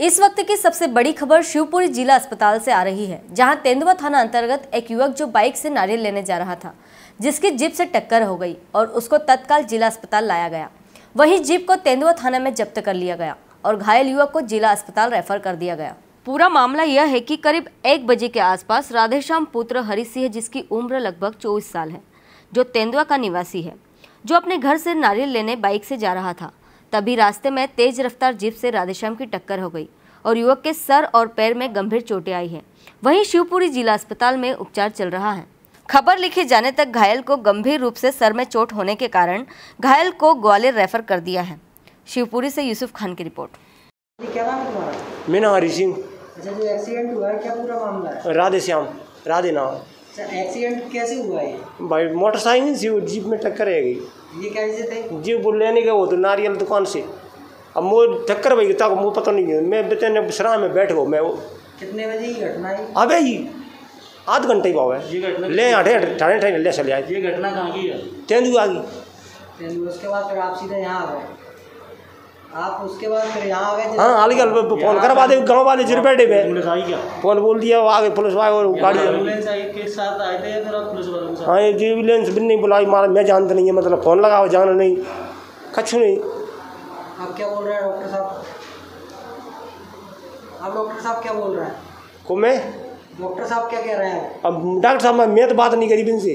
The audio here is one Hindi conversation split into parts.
इस वक्त की सबसे बड़ी खबर शिवपुरी जिला अस्पताल से आ रही है, जहां तेंदुआ थाना अंतर्गत एक युवक जो बाइक से नारियल लेने जा रहा था, जिसकी जीप से टक्कर हो गई और उसको तत्काल जिला अस्पताल लाया गया। वहीं जीप को तेंदुआ थाना में जब्त कर लिया गया और घायल युवक को जिला अस्पताल रेफर कर दिया गया। पूरा मामला यह है कि करीब 1 बजे के आसपास राधेश्याम पुत्र हरि सिंह, जिसकी उम्र लगभग 24 साल है, जो तेंदुआ का निवासी है, जो अपने घर से नारियल लेने बाइक से जा रहा था। तभी रास्ते में तेज रफ्तार जीप से राधेश्याम की टक्कर हो गई और युवक के सर और पैर में गंभीर चोटें आई हैं। वहीं शिवपुरी जिला अस्पताल में उपचार चल रहा है। खबर लिखे जाने तक घायल को गंभीर रूप से सर में चोट होने के कारण घायल को ग्वालियर रेफर कर दिया है। शिवपुरी से यूसुफ खान की रिपोर्ट। क्या नाम है तुम्हारा? मेरा हरि सिंह। अच्छा, जो एक्सीडेंट हुआ है, क्या पूरा मामला है? राधेश्याम, राधे नाम। अच्छा, एक्सीडेंट कैसे हुआ है? भाई मोटरसाइकिल से जीप में टक्कर है गई। ये कैसे थे? जी वो लेने गए वो तो नारियल दुकान से। अब मुँह टक्कर भाई तक मुँह पता नहीं है। मैं बेचारे शराब में बैठ गो मैं वो। कितने बजे ये घटना है? अबे ही आध घंटे ही भाव है। ये घटना ले हटे ठाणे ठाणे ले चले आए। ये घटना कहाँ की है? तेंदुआ की। तेंदुआ। उसके बाद फिर आप सीधे यहाँ आ गए? आप उसके बाद फिर यहाँ आ गए? हाँ, आगे फोन करवा दे गाँव वाले जिर बैठे हुए। फोन बोल दिया आगे पुलिस वाले और गाड़ी के साथ आए थे या फिर आप पुलिस वालों के साथ? हाँ, एम्बुलेंस भी नहीं बुलाई मारा, मैं जानता नहीं है, मतलब फोन लगाओ जाना नहीं कछु नहीं। आप क्या बोल रहे हैं डॉक्टर साहब? आप डॉक्टर साहब क्या बोल रहे हैं? को मैं डॉक्टर साहब क्या कह रहे हैं? अब डॉक्टर साहब मैं तो बात नहीं करी इनसे।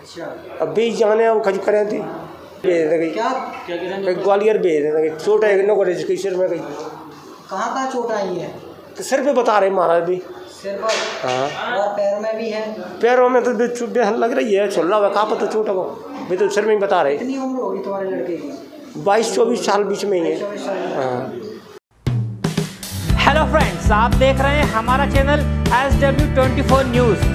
अच्छा, अब भी जाने हम खज करे थे ग्वालियर भेज देते। चोट आई है सिर में। कहाँ कहाँ चोट आई है? सिर पे बता रहे महाराज भी। सिर पर? हाँ। और पैर में भी है? पैरों में तो लग रही है चल रहा है। कहाँ पता चोट हो भी तो सिर में ही बता रहे। कितनी उम्र होगी तुम्हारे लड़के की? 22-24 साल बीच में ही है। हेलो फ्रेंड्स, आप देख रहे हैं हमारा चैनल SW 24 News।